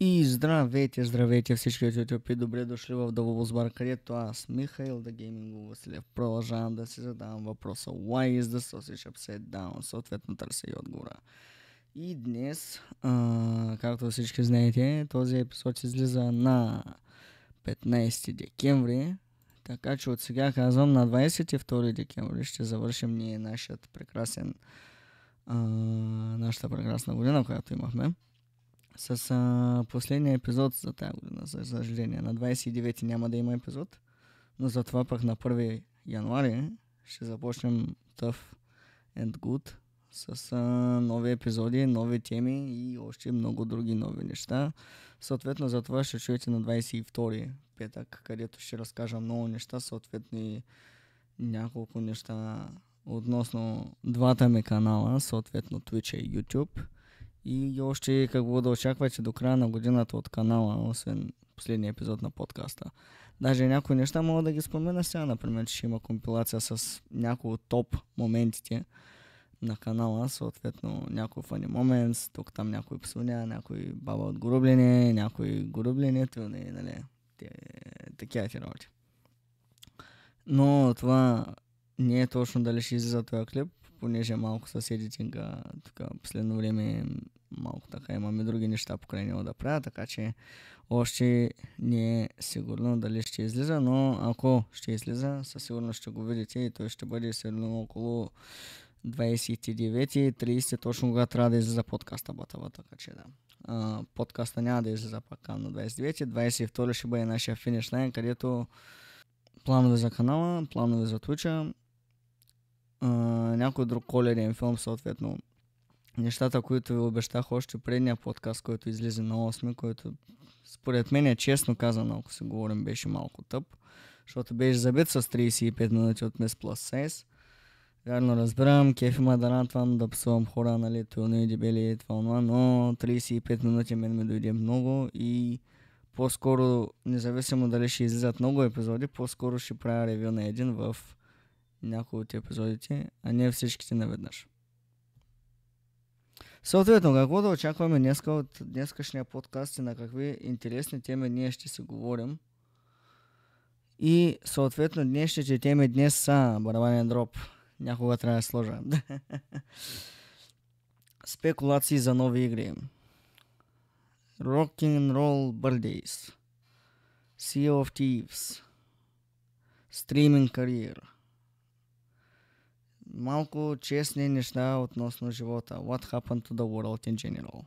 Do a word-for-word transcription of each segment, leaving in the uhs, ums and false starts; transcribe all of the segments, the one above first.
И здравейте, здравейте всички от YouTube и добре дошли в The Wolfs Bar, където аз, Михаил Дагеймингов Василев, продължавам да си задавам въпроса Why is the sausage upside down? Съответно търся и отговора. И днес, а, както всички знаете, този епизод излиза на петнайсети декември. Така че от сега казвам, на двайсет и втори декември ще завършим ние нашият прекрасен, а, нашата прекрасна година, която имахме. С а, последния епизод за тази година, за съжаление. На двайсет и девети няма да има епизод, но затова пък на първи януари ще започнем Tough and Good с а, нови епизоди, нови теми и още много други нови неща. Съответно за това ще чуете на двайсет и втори петък, където ще разкажа много неща, съответно и няколко неща относно двата ми канала, съответно Twitch и YouTube. И още какво да очаквате до края на годината от канала, освен последния епизод на подкаста. Даже някои неща мога да ги спомена сега, например, че ще има компилация с някои от топ моментите на канала, съответно някои funny moments, тук там някои псуня, някои баба от горублене, някои горублене, тълни, нали, такива ти работи. Но това не е точно дали ще излиза този клип, понеже малко с едитинга, тук последно време малко така имаме други неща покрай него да правя, така че още не е сигурно дали ще излиза, но ако ще излиза, със сигурност ще го видите и той ще бъде сигурно около двайсет и девети трийсети, точно когато трябва да излиза подкаста Батава, така че да. А, подкаста няма да излиза пак на двайсет и девети, двайсет и втори ще бъде нашия финиш лайн, където планове за канала, планове за Twitch-а, Uh, някой друг коледен филм, съответно нещата, които ви обещах още предния подкаст, който излезе на осми, който според мен е честно казано, ако си говорим, беше малко тъп, защото беше забит с трийсет и пет минути от Miss Plus Size. Вярно разбирам, кеф има да радвам да псувам хора, нали, тълно и дебели и това, но трийсет и пет минути мен ми дойде много и по-скоро, независимо дали ще излизат много епизоди, по-скоро ще правя ревю на един в някои от епизодите, а не всичките наведнъж. Съответно, какво да очакваме днеска от днескашния подкаст и на какви интересни теми ние ще си говорим. И съответно днешните теми днес са барабанен дроп. Някога трябва да сложа. Спекулации за нови игри. Rock'n'Roll Birthdays. Sea of Thieves. Streaming Career. Малко честни неща относно живота. What happened to the world in general?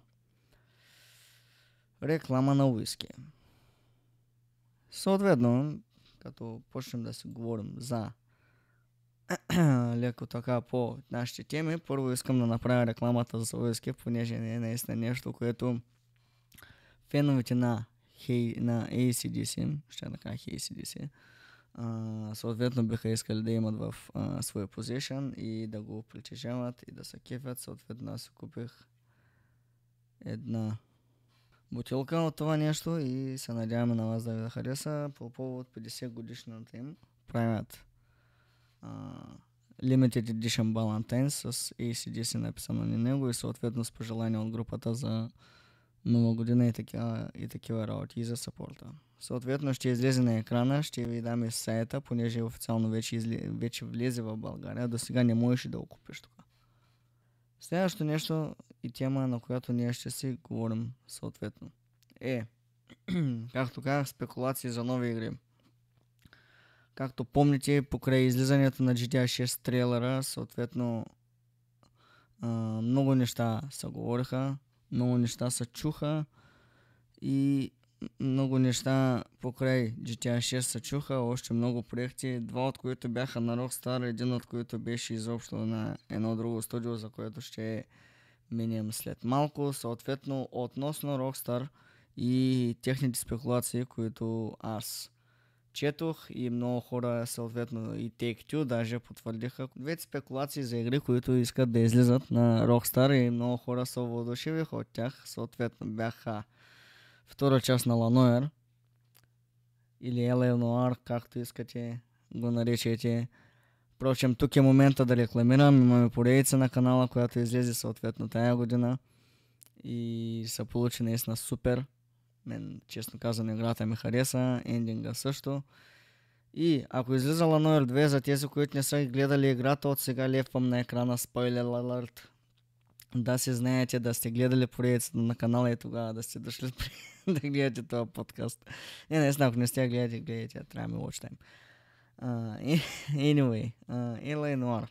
Реклама на уиски. Съответно, като почнем да си говорим за леко така по нашите теми, първо искам да направя рекламата за уиски, понеже е наистина нещо, което феновете на, hey, на ей си ди си, ще да кажа ей си ди си, Uh, съответно биха искали да имат в uh, своя позишън и да го притежават и да се кефят. Съответно аз си купих една бутилка от това нещо и се надяваме на вас да ви да хареса. По повод петдесет годишната им правят uh, Limited Edition Valentine с ей си ди си написано на него и съответно с пожелания от групата за нова година и такива, и такива работи и за сапорта. Съответно ще излезе на екрана, ще ви даме сайта, понеже официално вече, изле... вече влезе в България, до сега не можеш да го купиш тук. Следващото нещо и тема, на която ние ще си говорим съответно е, както казах, спекулации за нови игри. Както помните, покрай излизането на джи ти ей шест трейлера, съответно а, много неща се говориха, много неща се чуха и много неща покрай джи ти ей шест се чуха, още много проекти, два от които бяха на Rockstar, един от които беше изобщо на едно друго студио, за което ще минем след малко. Съответно, относно Rockstar и техните спекулации, които аз четох и много хора, съответно и Take-Two даже потвърдиха двете спекулации за игри, които искат да излизат на Rockstar и много хора се въодушевиха от тях. Съответно бяха втора част на Ла Нойер или Ел Ей Noire, както искате го наречете. Впрочем, тук е момента да рекламирам, имаме поредица на канала, която излезе съответно тая година и се получи наистина супер Мен, честно казано, играта ми хареса, ендинга също. И ако излизала номер две, за тези, които не са гледали играта, от сега лепвам на екрана Spoiler Alert. Да си знаете, да сте гледали поредицата на канала и тогава да сте дошли да гледате този подкаст. Не, не знам, ако не сте гледате, гледате, трябва ми watch time. Uh, anyway, uh, Ел Ей Noire.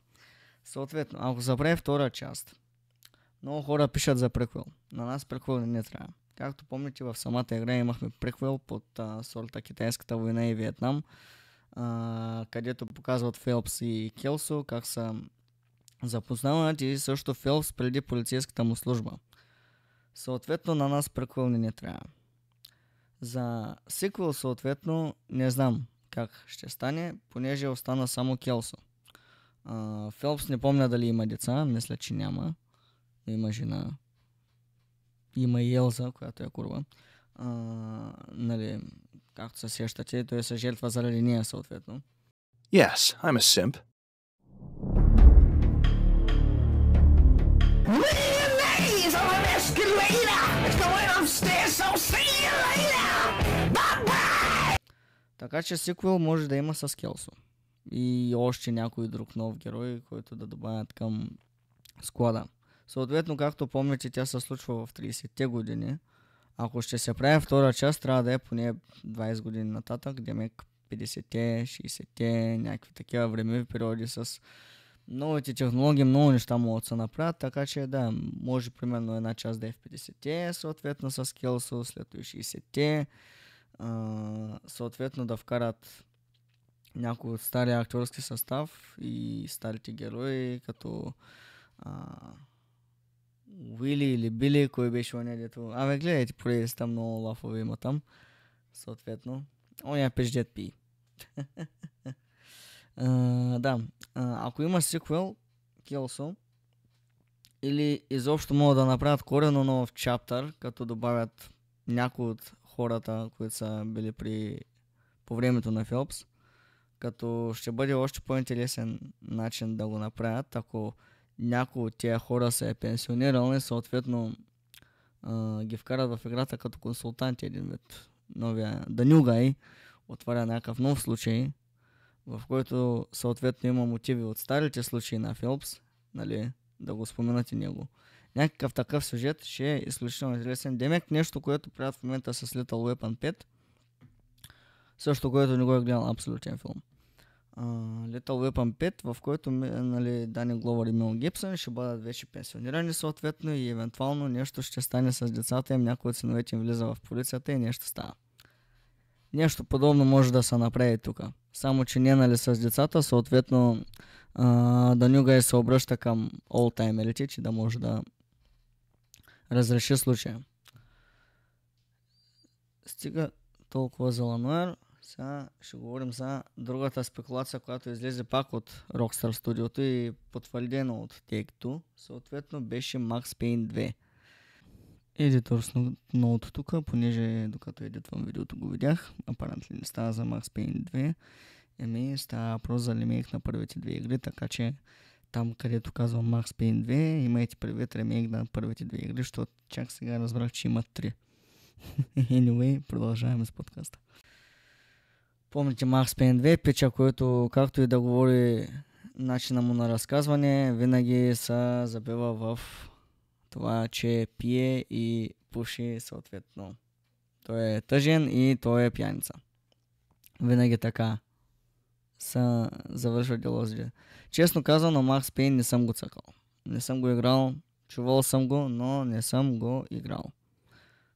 Съответно, ако забравя втора част, много хора пишат за преквел. На нас преквел не трябва. Както помните, в самата игра имахме преквел под а, сорта Китайската война и Виетнам, а, където показват Фелпс и Келсо как са запознавани и също Фелпс преди полицейската му служба. Съответно, на нас преквел не трябва. За сиквел, съответно, не знам как ще стане, понеже остана само Келсо. А, Фелпс не помня дали има деца, мисля, че няма. Има жена. Има и Елза, която е курва. А, нали, както се сещате, той се жертва заради нея, съответно. Yes, I'm a simp. Така че сиквел може да има с Келсо. И още някой друг нов герой, който да добавят към склада. Съответно, както помните, тя се случва в тридесетте години. Ако ще се прави втора част, трябва да е поне двадесет години нататък, демек петдесетте, шейсетте, някакви такива времеви периоди с новите технологии, много неща могат да се направят, така че да, може примерно една част да е в петдесетте, съответно с Келсо, след това шейсетте, а, съответно да вкарат някой от стария актьорски състав и старите герои, като а, Уили или Били, кой беше оня дето... Абе, гледайте, поредици там много лафове има там. Съответно, оня пеждет пи. uh, да, uh, ако има сиквел, Келсо, или изобщо могат да направят корено нов чаптър, като добавят някои от хората, които са били при... по времето на Фелпс, като ще бъде още по-интересен начин да го направят, ако някои от тия хора се е пенсионирал и съответно а, ги вкарат в играта като консултанти. Един вид новия Данюгай отваря някакъв нов случай, в който съответно има мотиви от старите случаи на Фелпс, нали, да го споменат и него. Някакъв такъв сюжет ще е изключително интересен. Демек нещо, което правят в момента с Little Weapon пет, също което не го е гледал абсолютен филм. Uh, Little Weapon пет, в който нали, Дани Гловър и Мел Гибсън ще бъдат вече пенсионирани съответно и евентуално нещо ще стане с децата им, някой от синовете им влиза в полицията и нещо става. Нещо подобно може да се направи тук. Само, че не нали с децата, съответно uh, Данюга и се обръща към олдтаймерите, че да може да разреши случая. Стига толкова за Ел Ей Noire. Сега ще говорим за другата спекулация, която излезе пак от Rockstar Studio и потвърдена от Take-Two. Съответно беше Max Payne две. Editor's Note тук, понеже докато едитвам видеото го видях, апарантли не става за Max Payne две. Еми става въпрос за ремейк на първите две игри, така че там където казвам Max Payne две, имайте предвид ремейк на първите две игри, защото чак сега разбрах, че има три. Anyway, продължаваме с подкаста. Помните Max Payne две, пича, който както и да говори начина му на разказване, винаги се забива в това, че пие и пуши съответно. Той е тъжен и той е пияница. Винаги така се завършва диалозите. Честно казано, Max Payne не съм го цъкал. Не съм го играл, чувал съм го, но не съм го играл.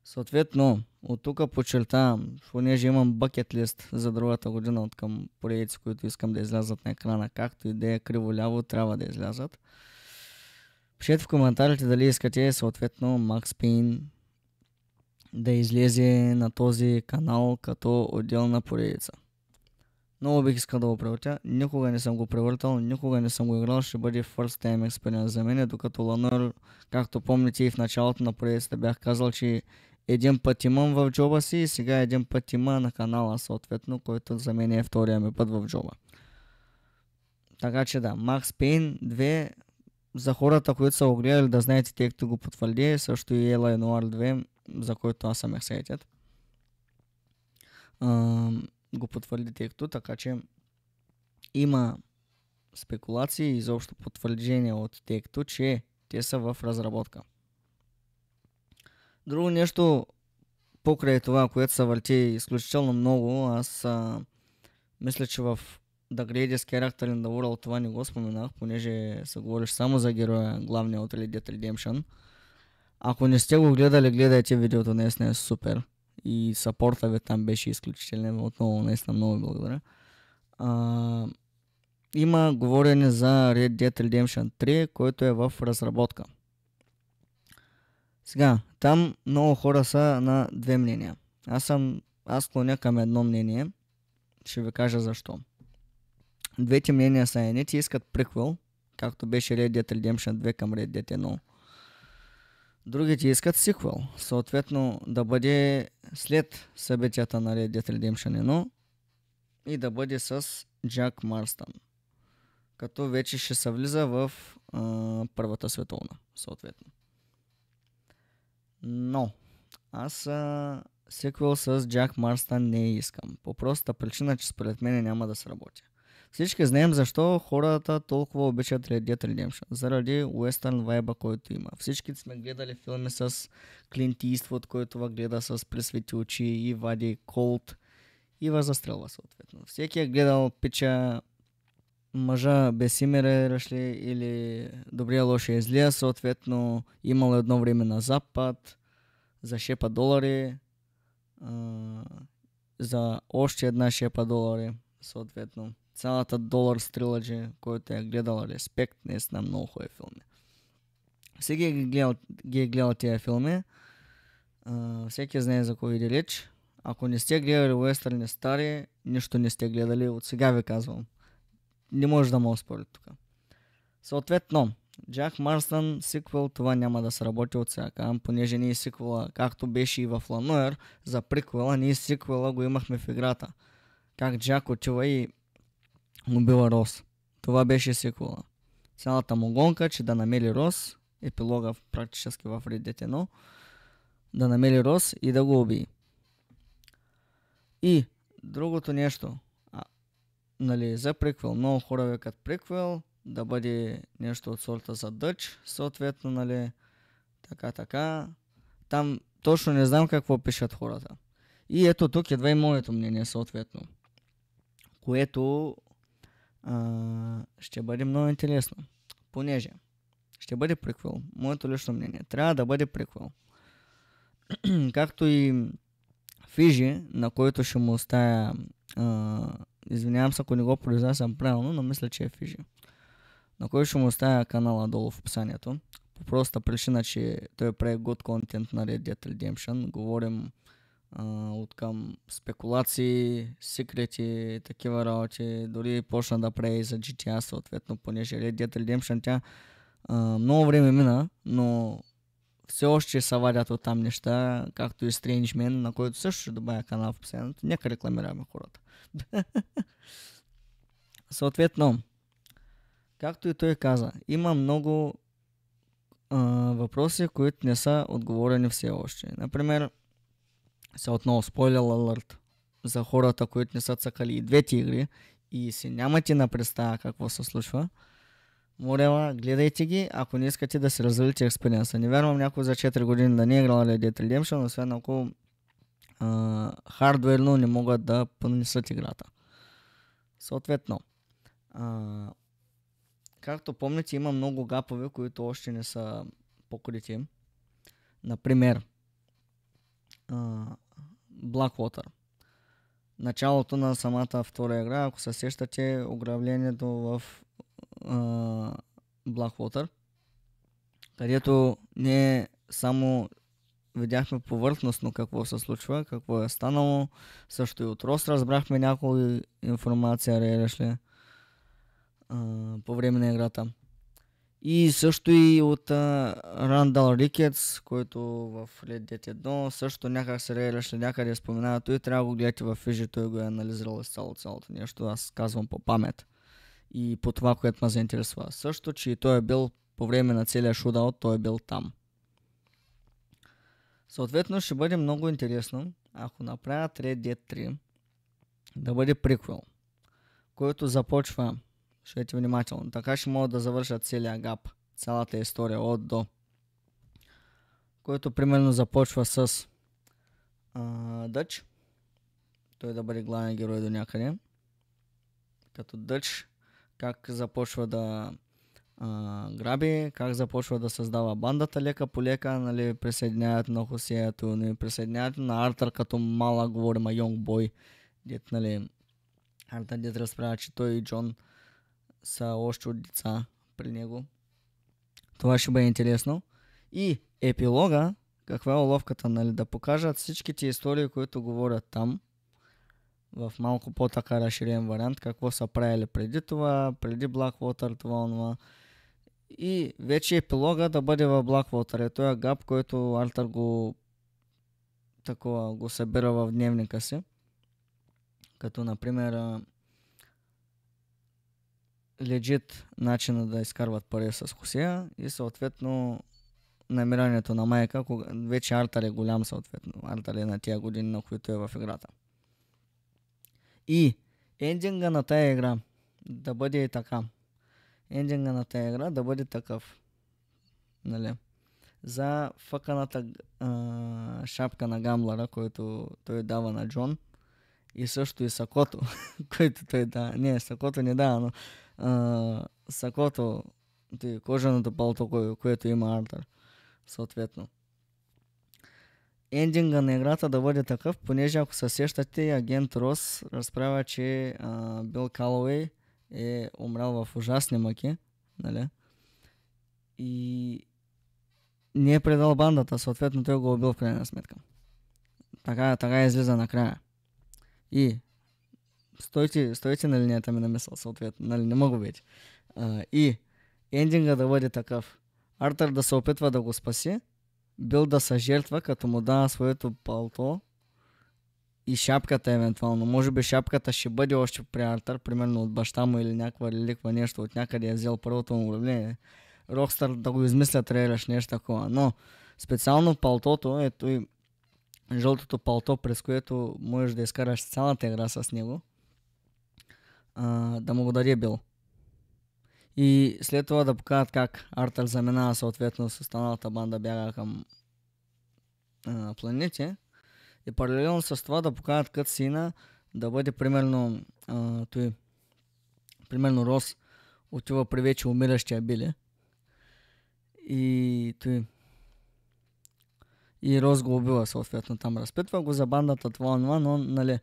Съответно, от тук подчертавам, понеже имам bucket list за другата година от към поредици, които искам да излязат на екрана, както и да е криво-ляво, трябва да излязат. Пишете в коментарите дали искате съответно Max Payne да излезе на този канал като отделна поредица. Много бих искал да го превъртя, никога не съм го превъртал, никога не съм го играл, ще бъде first time experience за мен, докато Ел Ей Noire, както помните и в началото на поредицата бях казал, че един път имам в джоба си и сега един път има на канала съответно, който за мен е втория ми път в джоба. Така че да, Max Payne две, за хората, които са го гледали да знаете, тъй като го потвърди, също и Ел Ей Noire две, за който аз съм excited. го потвърди Take-Two, така че има спекулации и изобщо потвърждения от Take-Two, че те са в разработка. Друго нещо, покрай това, което се върти изключително много, аз а, мисля, че в The Greatest Character in the World това не го споменах, понеже се говориш само за героя, главния от Red Dead Redemption. Ако не сте го гледали, гледайте видеото, наистина е супер. И сапорта ви там беше изключителен, отново наистина много благодаря. А, има говорене за Red Dead Redemption три, който е в разработка. Сега, там много хора са на две мнения. Аз съм, аз склоня към едно мнение. Ще ви кажа защо. Двете мнения са едни, те искат приквел, както беше Red Dead Redemption две към Red Dead едно. Другите искат сиквел, съответно да бъде след събитията на Red Dead Redemption едно и да бъде с Джак Марстън, като вече ще се влиза в а, Първата световна, съответно. Но аз а, сиквел с Джак Марстън не искам, по простата причина, че според мен няма да сработи. Всички знаем защо хората толкова обичат Red Dead Redemption. Заради уестърн вайба, който има. Всички сме гледали филми с Клинт Иствуд, който гледа с пресвети очи и вади колт и възастрелва съответно. Всеки е гледал пича мъжа без имере решли или добрия лошия е злия, съответно имало едно време на запад, за шепа долари, а, за още една шепа долари, съответно. Цялата долар стрилъджи, който е гледал, респект, наистина много хубави филми. Всеки ги е гледал, ги е гледал тия филми, а, всеки знае за кой иде реч. Ако не сте гледали уестърни стари, нищо не сте гледали, от сега ви казвам. Не може да ме оспорят тук. Съответно, Джак Марстън сиквел това няма да сработи от сега, понеже ние сиквела, както беше и в Ла Нуер, за приквела, ние сиквела го имахме в играта. Как Джак отива и убила Рос. Това беше сиквела. Цялата му гонка, че да намери Рос, епилога практически в Red Dead едно, да намери Рос и да го убие. И другото нещо, а, нали, за приквел, много хора викат приквел, да бъде нещо от сорта за Дъч, съответно, нали, така, така. Там точно не знам какво пишат хората. И ето тук едва и моето мнение, съответно, което Uh, ще бъде много интересно, понеже ще бъде приквел, моето лично мнение, трябва да бъде приквел. Както и Фижи, на който ще му оставя, uh, извинявам се, ако не го произнасям правилно, но мисля, че е Фижи, на който ще му оставя канала долу в описанието, по проста причина, че той прави good content на Red Dead Redemption, говорим Uh, от към спекулации, секрети, такива работи, дори почна да прави за джи ти ей съответно, понеже Red Dead Redemption тя uh, много време мина, но все още се вадят от там неща, както и Strange Man, на който също ще добавя канал в описанието, нека рекламираме хората. Съответно, както и той каза, има много uh, въпроси, които не са отговорени все още. Например, сега отново, спойлер алърт за хората, които не са цъкали и двете игри и си нямате на представа какво се случва. Морела, гледайте ги, ако не искате да се развалите експериенса. Не вярвам някой за четири години да не е играл Red Dead Redemption, освен ако а, хардверно не могат да понесат играта. Съответно, а, както помните, има много гапове, които още не са покрити. Например, а, Blackwater. Началото на самата втора игра, ако се сещате, ограблението в а, Blackwater, където не само видяхме повърхностно какво се случва, какво е станало, също и от Рос разбрахме някои информация, решли, а, по време на играта. И също и от Рандал Рикетс, който в Red Dead едно също някак се реалеше някъде споменава, той трябва да го гледате във Фижи, той го е анализирал изцяло цялото нещо, аз казвам по памет и по това, което ме заинтересува. Също, че той е бил по време на целия шутаут, той е бил там. Съответно ще бъде много интересно, ако направят Red Dead три, да бъде приквел, който започва, ще е внимателно, така ще могат да завършат целия гап, цялата история от до, който примерно започва с Дъч, той да бъде главен герой до някъде, като Дъч, как започва да а, граби, как започва да създава бандата лека по лека, нали, присъединяването на Хосието, нали, присъединяването на Артър като малък, говорим а Йонг Бой, дет, нали, Артър дет разправя, че той и Джон са още от деца при него. Това ще бъде интересно. И епилога, каква е уловката, нали, да покажат всичките истории, които говорят там, в малко по-така разширен вариант, какво са правили преди това, преди Blackwater, това, онова. И вече епилога да бъде в Blackwater. Е този гап, който Артър го такова, го събира в дневника си. Като, например, легит начина да изкарват пари с Хосея и съответно намирането на майка, кога вече Артър е голям съответно. Артър е на тия години, на които е в играта. И ендинга на тая игра да бъде и така. Ендинга на тая игра да бъде такъв. Нали? За фъканата а, шапка на гамблера, който той дава на Джон. И също и сакото, който той дава. Не, сакото не дава, но а, сакото, тъй, кожаното палто, което има Артър. Съответно. Ендинга на играта да бъде такъв, понеже ако се сещате, агент Рос разправя, че а, Бил Калауей е умрял в ужасни мъки, нали? И не е предал бандата, съответно той го убил в крайна сметка. Така, така излиза накрая. И стойте, стойте на линията ми на мисъл, съответно, нали, не мога вече. А, и ендинга да бъде такъв, Артър да се опитва да го спаси, Бил да се жертва, като му дава своето палто и шапката евентуално. Може би шапката ще бъде още при Артър, примерно от баща му или някаква реликва, нещо от някъде е взел първото му влияние. Rockstar да го измислят рейлеш нещо такова, но специално палтото, ето и жълтото палто, през което можеш да изкараш цялата игра с него, а, да му го даде Бил. И след това да покажат как Артър заминава съответно с останалата банда, бяга към а, планете. И паралелно с това да покажат кът сина да бъде примерно а, той, примерно Рос отива при вече умиращия Били. И той и Рос го убива съответно там, разпитва го за бандата, това, това, но нали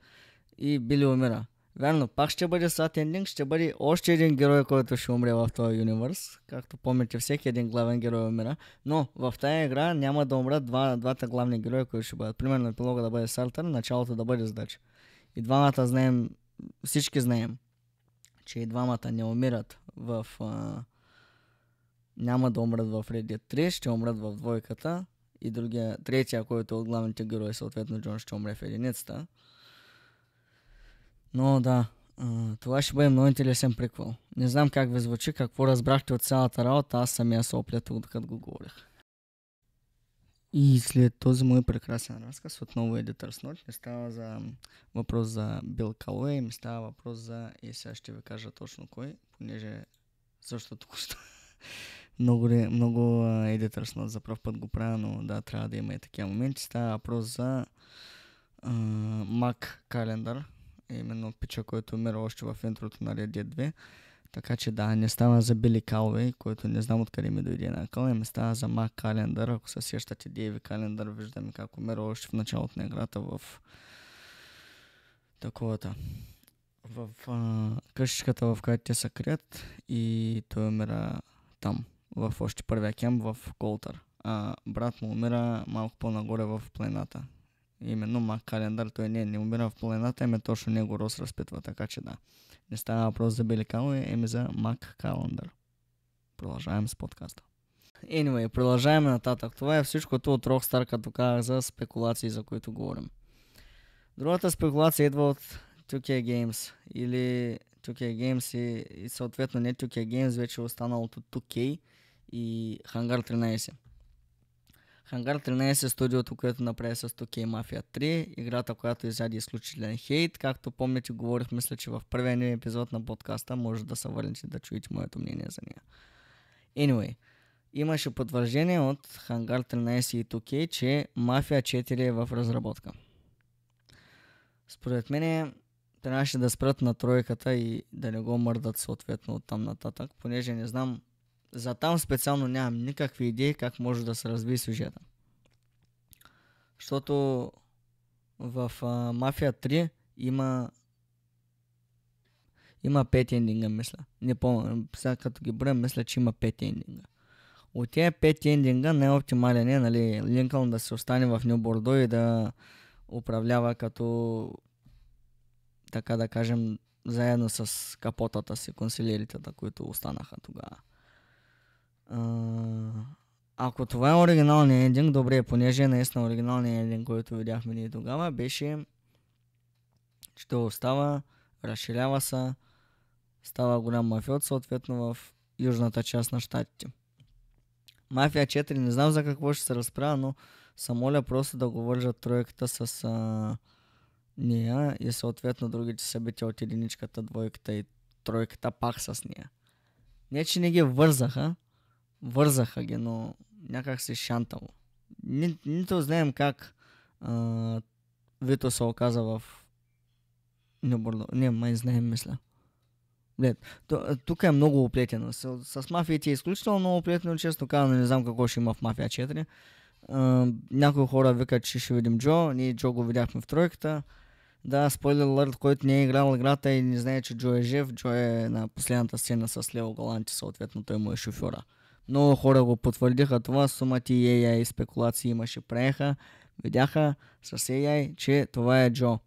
и Били умира. Вярно, пак ще бъде сад ендинг, ще бъде още един герой, който ще умре в този универс. Както помните, всеки един главен герой умира. Но в тая игра няма да умрат два, двата главни героя, които ще бъдат. Примерно епилога да бъде с Артър, началото да бъде с Дъч. И двамата знаем, всички знаем, че и двамата не умират в... А, няма да умрат в Red Dead три, ще умрат в двойката. И другия, третия, който е от главните герои, съответно Джон, ще умре в единицата. Но да, това ще бъде много интересен приквел. Не знам как ви звучи, какво разбрахте от цялата работа, аз самия се оплетох докато го говорих. И след този мой прекрасен разказ, отново е Editor's Note, ми става за въпрос за Бил Калуей, ми става въпрос за... И сега ще ви кажа точно кой, понеже също току-що много, много Editor's Note за пръв път го правя, но да, трябва да има и такива моменти. Става въпрос за а, Mac Calendar. Именно пича, който умира още в интрото на Red Dead две. Така че да, не става за Били Калуей, който не знам откъде ми дойде на къл, не става за Mac Calendar. Ако се сещате Дейви Календър, виждаме как умира още в началото на играта в таковата. В а... къщичката, в която те са крият, и той умира там, в още първия кемп в Колтър. А брат му умира малко по-нагоре в планината. Именно Mac Calendar, той не, не умира в планината, ами точно него Рос разпитва, така че да. Не става въпрос за Били Калуей, ами за Mac Calendar. Продължаваме с подкаста. Anyway, продължаваме нататък. Това е всичкото от Rockstar, като казах за спекулации, за които говорим. Другата спекулация идва от ту кей Games, или ту кей Games и, и съответно не ту кей Games, вече останалото ту кей и Hangar тринайсет. Хангар тринадесет, студиото, което направи с ту кей Mafia три, играта, която изяде изключителен хейт. Както помните, говорих, мисля, че в първия ни епизод на подкаста може да се върнете да чуете моето мнение за нея. Anyway, имаше потвърждение от Хангар тринадесет и ту кей, че Mafia четири е в разработка. Според мен трябваше да спрат на тройката и да не го мърдат съответно от там нататък, понеже не знам, за там специално нямам никакви идеи как може да се разви сюжета. Защото в а, Мафия три има има пет ендинга, мисля. Не помня, сега като ги броя, мисля, че има пет ендинга. От тези пет ендинга най-оптимален е, нали, Линкълн да се остане в Ню Бордо и да управлява като, така да кажем, заедно с капотата си, консилиеритата, които останаха тогава. Uh, ако това е оригиналният ендинг, добре, понеже наистина оригиналният ендинг, който видяхме ние тогава, беше, че той остава, разширява се, става голям мафиот, съответно в южната част на щатите. Мафия четири, не знам за какво ще се разправя, но се моля просто да го вържат тройката с uh, нея и съответно другите събития от единичката, двойката и тройката пак с нея. Не, че не ги вързаха, Вързаха ги, но някак се шантало. Ни, нито знаем как а, Вито се оказа в Нюбордо. Не, май знаем, мисля. Тук е много оплетено. С, с мафиите е изключително много оплетено. Честно казано, не знам какво ще има в Мафия четири. А, някои хора викат, че ще видим Джо. Ние Джо го видяхме в тройката. Да, спойлер алърт, който не е играл играта и не знае, че Джо е жив. Джо е на последната сцена с Лео Галанти, съответно той му е шофьора. Много хора го потвърдиха това, сумата и ей ай спекулации имаше, прееха, видяха с ей ай, че това е Джо.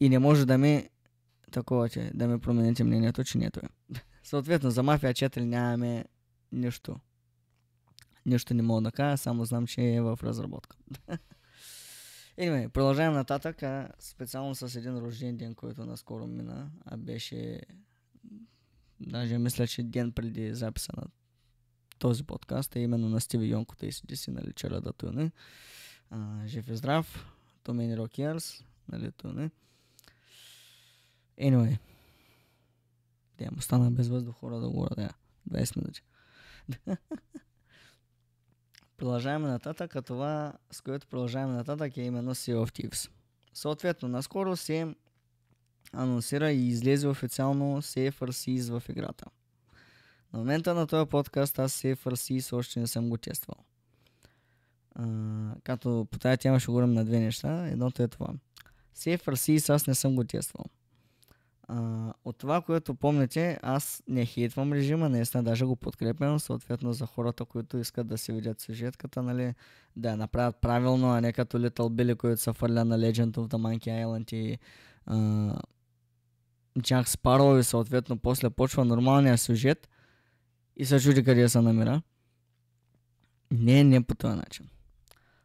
И не може да ми такова, че да ми промените мнението, че не това е. Съответно, за Мафия четири нямаме нищо. Нищо не мога да кажа, само знам, че е в разработка. Anyway, продължавам нататък, а специално с един рожден ден, който наскоро мина, а беше, даже мисля, че ден преди записа на този подкаст, е именно на Стиви Йонкото и седи си, нали, че радато, не? А, жив и здрав, to many rock years, нали, то не? Anyway, да, му стана без въздух, хора, да го радя, двадесет минути. Продължаваме нататък, а това, с което продължаваме нататък, е именно Sea of Thieves. Съответно, наскоро се анонсира и излезе официално Safer Seas в играта. На момента на този подкаст аз Safer Seas още не съм го тествал. А, като по тази тема ще говорим на две неща. Едното е това. Safer Seas аз не съм го тествал. А, от това, което помните, аз не хейтвам режима, наистина даже го подкрепям, съответно за хората, които искат да се видят сюжетката, нали, да я направят правилно, а не като Little Billy, които са фърля на Legend of the Monkey Island и а, Джак Спароу, и съответно после почва нормалния сюжет и се чуди къде се намира. Не, не по този начин.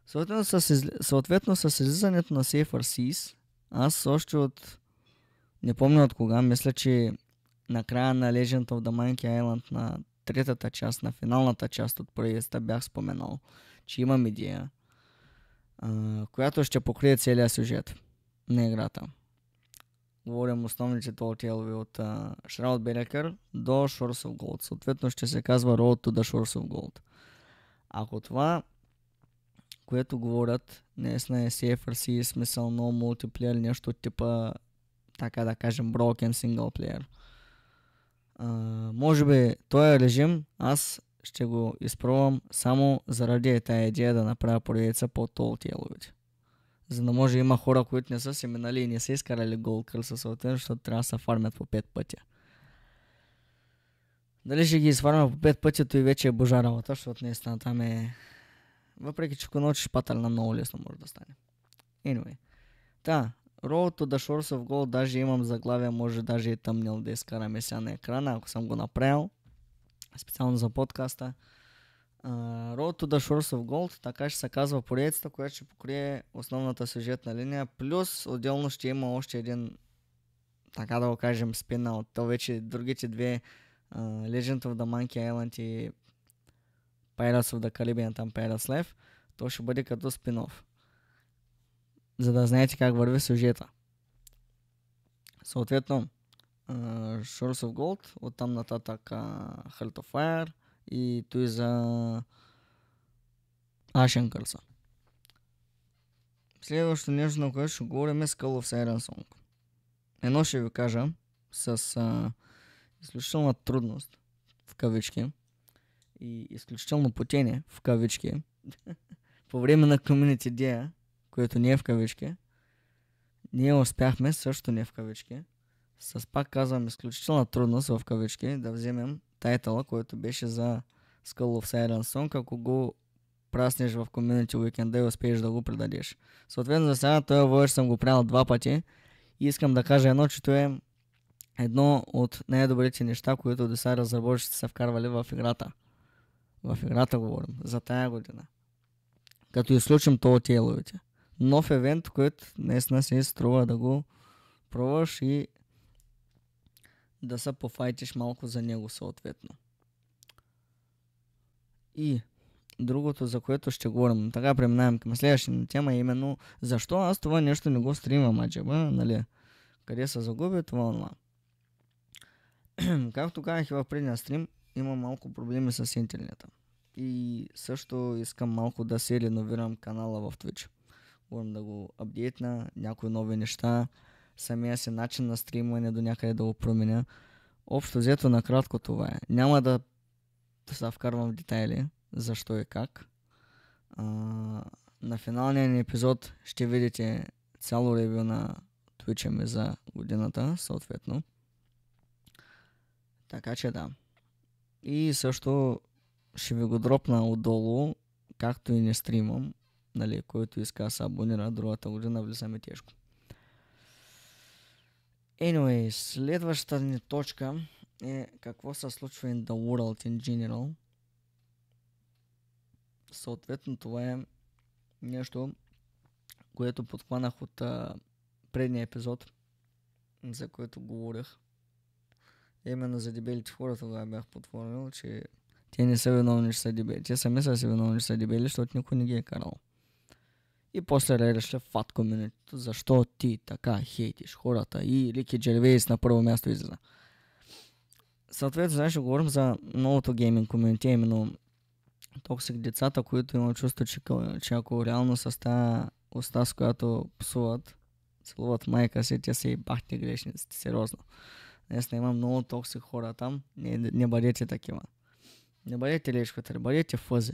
Съответно с, изли... Съответно, с излизането на Safer Seas, аз още от... Не помня от кога, мисля, че накрая на Legend of the Monkey Island, на третата част, на финалната част от проекта, бях споменал, че имам идея, а, която ще покрие целия сюжет на играта. Говорим основните толтелви от uh, Shroudberaker до Shores of Gold. Съответно ще се казва Road to the Shores of Gold. Ако това, което говорят, наистина е Safer Seas, смисъл no multiplayer, нещо типа, така да кажем, broken single player. Uh, може би този режим аз ще го изпробвам само заради тази идея да направя поредица по толтеловите. За да може има хора, които не са се минали и не са изкарали гол кърса съответно, защото трябва да се фармят по пет пъти. Дали ще ги изфармя по пет пъти, то и вече е божа работа, защото наистина там е... Въпреки че ако научиш патърна, много лесно може да стане. Anyway. Та, Road to the Shores of Gold, даже имам заглавия, може даже и thumbnail да изкараме сега на екрана, ако съм го направил. Специално за подкаста. Uh, Road to the Shores of Gold, така ще се казва поредицата, която ще покрие основната сюжетна линия, плюс отделно ще има още един, така да го кажем, спин-аут. То вече другите две, uh, Legend of the Monkey Island и Pirates of the Caribbean, там Pirates Life, то ще бъде като спин-офф. За да знаете как върви сюжета. Съответно, uh, Shores of Gold, оттам нататък uh, Heart of Fire и той за Ashen Curse. Следващото нещо, на което ще говорим, е Skull of Siren Song. Едно ще ви кажа, с uh, изключителна трудност, в кавички, и изключително потение, в кавички, по време на Community Day, което не е в кавички, ние успяхме, също не в кавички, с, пак казвам, изключителна трудност в кавички, да вземем тайтъла, който беше за Skull of Siren Song, ако го праснеш в Community Weekend и успееш да го предадеш. Съответно, за сега този воеж съм го правил два пъти и искам да кажа едно, че то е едно от най-добрите неща, които до сега разработчиците са вкарвали в играта. В играта говорим, за тая година. Като изключим това тейловете. Нов евент, който наистина се струва да го пробваш и да се пофайтиш малко за него съответно. И другото, за което ще говорим, така преминавам към следващата тема, именно защо аз това нещо не го стримвам, аджеба, нали? Къде се загуби това онлайн? Както казах и в предния стрим, има малко проблеми с интернета. И също искам малко да се реновирам канала в Twitch. Говорим да го апдейтна, някои нови неща, самия си начин на стримване до някъде да го променя. Общо взето накратко това е. Няма да се вкарвам в детайли, защо и как. А, на финалния ни епизод ще видите цяло ревю на Twitch ми за годината, съответно. Така че да. И също ще ви го дропна отдолу, както и не стримам, нали, който иска да се абонира, другата година влизаме тежко. Anyway, следващата ни точка е какво се случва in the world in general. Съответно, това е нещо, което подхванах от а, предния епизод, за който говорих. Именно за дебелите хора тогава бях подхванал, че те не са виновни, че са дебели. Те сами са си виновни, че са дебели, защото никой не ги е карал. И после рейдаше фат комьюнитито, защо ти така хейтиш хората и Рики Джервейс на първо място излиза. Съответно, знаеш, ще говорим за новото гейминг комьюнити, именно токсик децата, които имат чувство, че, че ако реално с тази уста, с която псуват, целуват майка си, те са и бахте грешниците, сериозно. Днес не имам много токсик хора там, не, не бъдете такива. Не бъдете лечката, бъдете фъзи.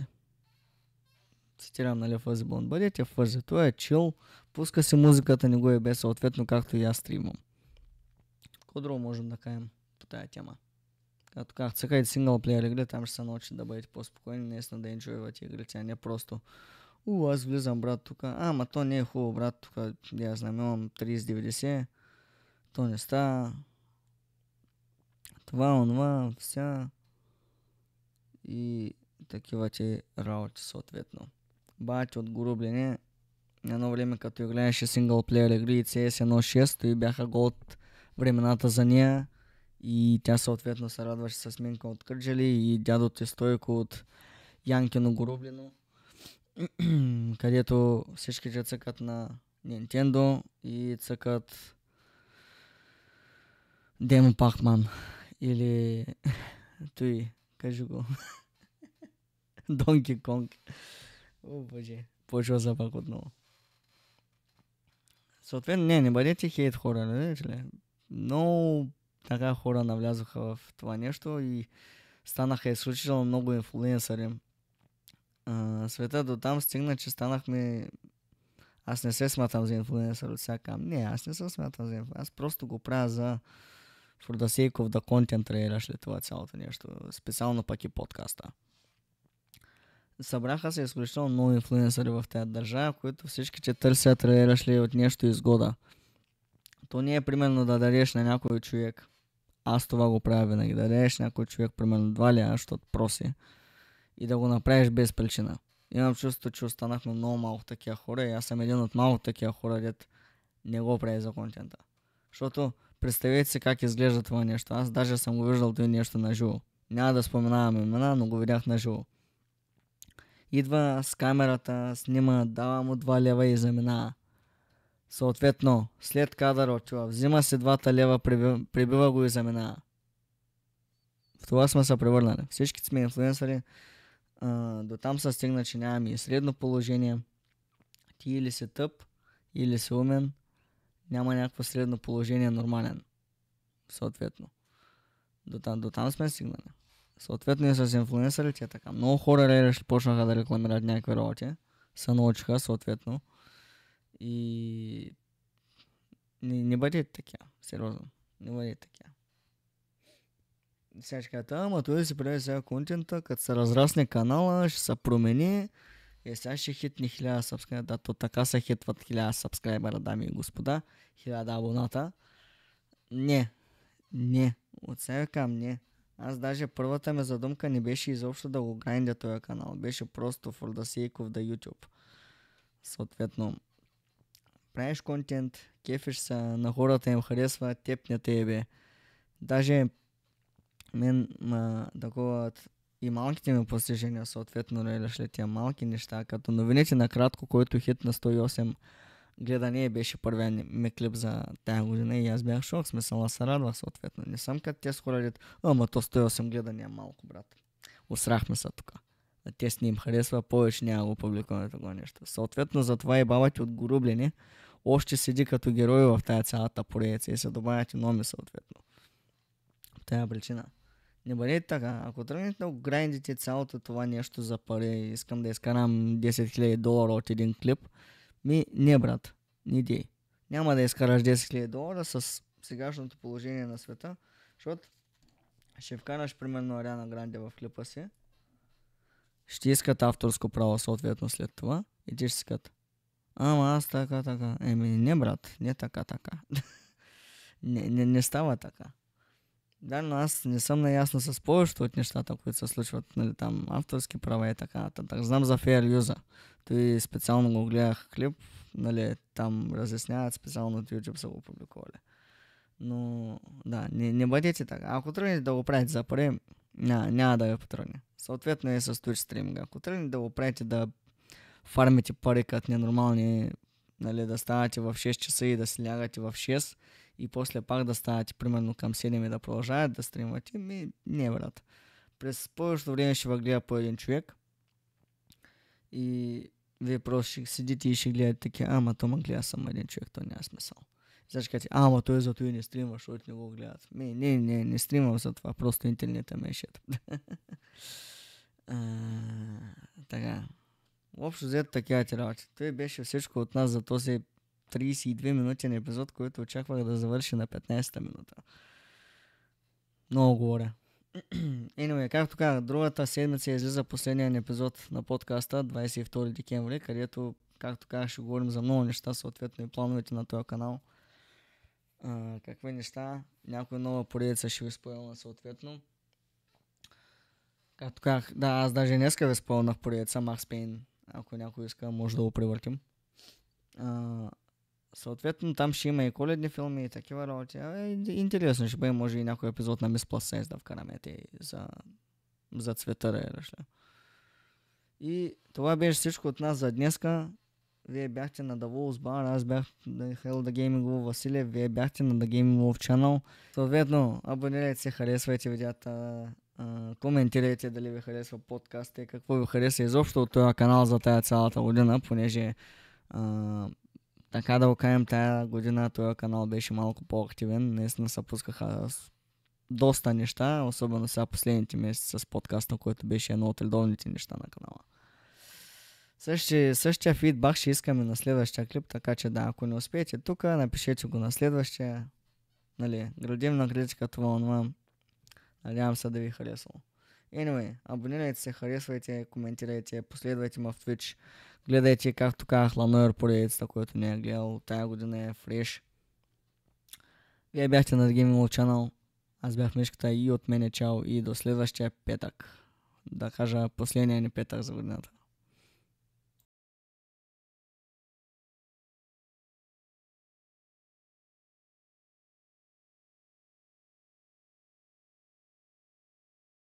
Цитирам, нали, Фъзи Блонд. Бъдете фъзи, той е чил, пуска си музиката, не го е бе, съответно както и аз стримам. Какво друго можем да кажем по тая тема? Като как цъкайте синглплеер игри, там ще се научите да бъдете по-спокойни, наистина да инжойвате игрите, а не просто у, аз влизам, брат, тук, а, ма то не е хубаво, брат, тук, я знам, имам тридесет деветдесет, то не става, това, онова, вся и такива ти работи съответно. Бати от горублене, едно време като играеше синглплеер игри си ес едно точка шест, и бяха голд времената за нея и тя съответно се радваше с Минка от Кърджали и дядото е Стойко от Янкино Горублено, където всички че цъкат на Nintendo и цъкат Демо Pac-Man или той, кажи го, Donkey Kong. О, боже, почва запак отново. Съответно, не, не бъдете хейт хора, не видите ли? Много така хора навлязоха в това нещо и станаха изключително много инфлуенсъри. Света до там стигна, че станахме... Аз не се смятам за инфлуенсър от всяка. Не, аз не се смятам за инфлуенсър. Аз просто го правя за... For the sake of the content, реираш ли това цялото нещо. Специално пък и подкаста. Събраха се изключително много инфлуенсъри в тази държава, които всички че търсят реираш ли от нещо изгода. То не е примерно да дареш на някой човек. Аз това го правя винаги. Да дареш някой човек, примерно два ли, защото проси. И да го направиш без причина. Имам чувство, че останахме много малко такива хора и аз съм един от малко такива хора, дет не го прави за контента. Защото представете си как изглежда това нещо. Аз даже съм го виждал това нещо на живо. Няма да споменавам имена, но го видях на живо. идва с камерата, снима, дава му два лева и заминава. Съответно, след кадър отива, взима си двата лева, прибива, прибива го и заминава. В това сме се превърнали. Всички сме инфлуенсъри. До там се стигна, че нямаме и средно положение. Ти или си тъп, или си умен, няма някакво средно положение нормален. Съответно. До там, до там сме стигнали. Съответно и с инфлуенсърите така. Много хора реально почнаха да рекламират някакви работи. Се научиха, съответно. И... Не, не бъдете такива. Сериозно. Не бъдете такива. Сега ще кажа, ама той си прави сега контента, като се разрасне канала, ще се промени и сега ще хитне хиляда сабскрайбера. Да, то така се хитват хиляда сабскрайбера, дами и господа. Хиляда абоната. Не. Не. От сега към не. Аз даже първата ми задумка не беше изобщо да го грайндя този канал. Беше просто for the sake of the YouTube. Съответно, правиш контент, кефиш се, на хората им харесва, тепня тебе. Даже мен ма, такова и малките ми постижения, съответно, реляшли тия малки неща, като новините накратко, който хит на сто и осем гледания беше първия ми клип за тая година и аз бях шок, смисъл да се радва, съответно. Не съм като те с хоралите, ама то сто и осем гледания малко, брат. Усрахме се тук. А те с ним харесва, повече няма го публикуваме това нещо. Съответно, затова и баба ти от Горублени още седи като герой в тая цялата поредица и се добавят и номи, съответно. Тая причина. Не бъдете така, ако тръгнете да грайндите цялото това нещо за пари, искам да изкарам десет хиляди долара от един клип, ми не, брат, не дей. Няма да изкараш десет хиляди долара с сегашното положение на света, защото ще вкараш примерно Ариана Гранде в клипа си, ще искат авторско право съответно след това и ти ще искат. Ама аз така, така. Еми не, брат, не така, така. не, не, не става така. Да, но аз не съм наясно с повечето от нещата, които се случват, нали, там авторски права и така нататък. Знам за Fair Use. Той специално го гледах клип, нали, там разясняват, специално от YouTube са го публикували. Но да, не, не бъдете така. Ако тръгнете да го правите за пари, ня, няма да ви потръгне. Съответно и с Twitch стриминга. Ако тръгнете да го правите да фармите пари като ненормални, нали, да ставате в шест часа и да си лягате в шест, и после пак да ставате примерно към седем и да продължават да стримвате, ми не, брат. През повечето време ще ви гледа по един човек и вие просто ще седите и ще гледате такива, ама то ма гледа само един човек, то няма смисъл. Значи казвате, ама той зато и не стримваш, защото не го гледат. Ми, не, не, не стримвам за това, просто интернета ме ешет. Така. Общо взето такива работи. Той беше всичко от нас за този тридесет и две минутен епизод, който очаквах да завърши на петнайсета минута. Много говоря. Anyway, както казах, другата седмица излиза последния епизод на подкаста, двайсет и втори декември, където, както казах, ще говорим за много неща, съответно и плановете на този канал. А, какви неща, някоя нова поредица ще ви спойлна, съответно. Както казах, да, аз даже днеска ви спойлнах поредица Max Payne, ако някой иска, може да го превъртим. Uh, съответно там ще има и коледни филми и такива работи. Интересно ще бъде, може и някой епизод на Miss Plus Size да вкараме за, за цветъра. И това беше всичко от нас за днеска. Вие бяхте на The Wolfs Bar, аз бях Михаил Дагеймингов Василев, вие бяхте на The Gaming Channel. Съответно, абонирайте се, харесвайте видеята, Uh, коментирайте дали ви харесва подкаста и какво ви хареса изобщо от този канал за тая цялата година, понеже Uh, така да го кажем, тая година този канал беше малко по-активен, наистина се пускаха доста неща, особено сега последните месеци с подкаста, който беше едно от редовните неща на канала. Същи, същия фидбак ще искаме на следващия клип, така че да, ако не успеете тук, напишете го на следващия, нали, градивна критика, това, това, надявам се да ви харесало. Anyway, абонирайте се, харесвайте, коментирайте, последвайте ме в Twitch, гледайте, както казах, Ла Нойер поредицата, която не е гледал, тая година е фреш. Вие бяхте на The Gaming Channel, аз бях Мишката и от мене чао и до следващия петък. Да кажа, последния ни петък за годината.